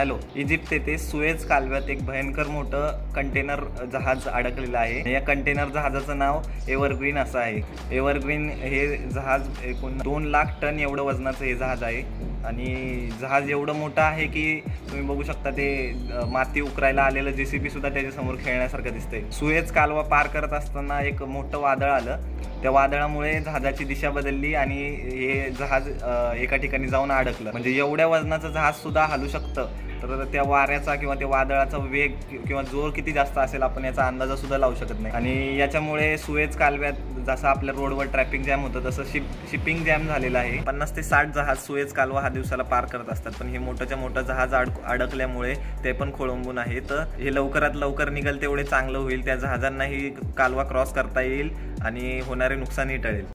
Hello. Egypt येथे सुएझ कालव्यात एक भयंकर मोठं कंटेनर जहाज अडकलेलं आहे. या कंटेनर जहाजाचं नाव एव्हरग्रीन असं आहे. एव्हरग्रीन हे जहाज एकूण 2 लाख टन एवढं वजनाचं हे जहाज आहे आणि जहाज एवढं मोठं आहे की तुम्ही बघू शकता ते माती उकरायला आलेलं JCB सुद्धा त्याच्यासमोर खेळण्यासारखं दिसतंय. सुएझ कालवा पार करत असताना एक मोठं वादळ आलं. त्या वादळामुळे जहाजाची दिशा बदलली आणि हे जहाज एका ठिकाणी जाऊन अडकलं. म्हणजे एवढ्या वजनाचं जहाज सुद्धा हलू शकतं. तर त्या वाऱ्याचा किंवा त्या वादळाचा वेग किंवा जोर किती जास्त असेल आपण याचा अंदाज सुद्धा लावू शकत नाही. आणि याच्यामुळे सुएझ कालव्यात जसं आपल्या रोडवर ट्रॅफिक जॅम होतं तसं शिपिंग जॅम झालेला आहे. 50 ते 60 जहाज सुएझ कालवा हा दिवसाला पार करत असतात. पण हे मोठ्याच्या मोठं जहाज अडकल्यामुळे ते पण खोळंबून आहे. तर हे लवकरात लवकर निघेल तेवढे चांगलं होईल. त्या जहाजांनाही कालवा क्रॉस करता येईल आणि होणारे नुकसानही टळेल.